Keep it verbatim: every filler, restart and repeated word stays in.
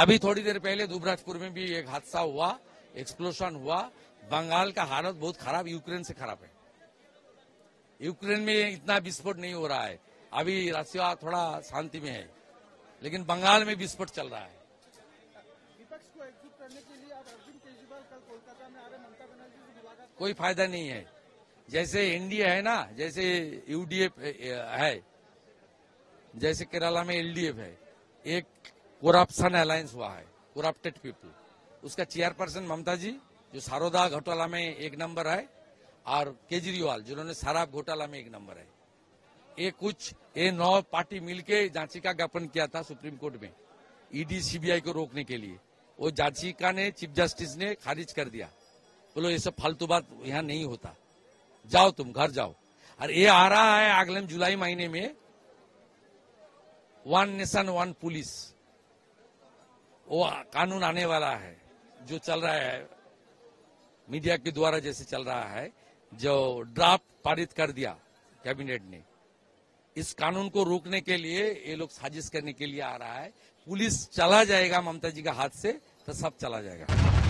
अभी थोड़ी देर पहले दुबराजपुर में भी एक हादसा हुआ, एक्सप्लोशन हुआ। बंगाल का हालत बहुत खराब, यूक्रेन से खराब है। यूक्रेन में इतना विस्फोट नहीं हो रहा है, अभी रशिया थोड़ा शांति में है, लेकिन बंगाल में विस्फोट चल रहा है। विपक्ष को एकजुट करने के लिए आप अरविंद केजरीवाल कल कोलकाता में आ रहे, ममता बनर्जी से मुलाकात, कोई फायदा नहीं है। जैसे एनडीए है ना, जैसे यूडीएफ है, जैसे केरला में एल डी एफ है, एक करप्शन अलायंस हुआ है, करप्टेड पीपल। उसका चेयरपर्सन ममता जी जो सारोदा घोटाला में एक नंबर है, और केजरीवाल जिन्होंने शराब घोटाला में एक नंबर है। ये कुछ ये नौ पार्टी मिलके जांचिका ज्ञापन किया था सुप्रीम कोर्ट में ईडी सीबीआई को रोकने के लिए। वो जांचिका ने चीफ जस्टिस ने खारिज कर दिया, बोलो ये सब फालतू बात यहाँ नहीं होता, जाओ तुम घर जाओ। और ये आ रहा है अगले जुलाई महीने में वन नेशन वन पुलिस, वो कानून आने वाला है जो चल रहा है मीडिया के द्वारा जैसे चल रहा है, जो ड्राफ्ट पारित कर दिया कैबिनेट ने। इस कानून को रोकने के लिए ये लोग साजिश करने के लिए आ रहा है। पुलिस चला जाएगा ममता जी का हाथ से तो सब चला जाएगा।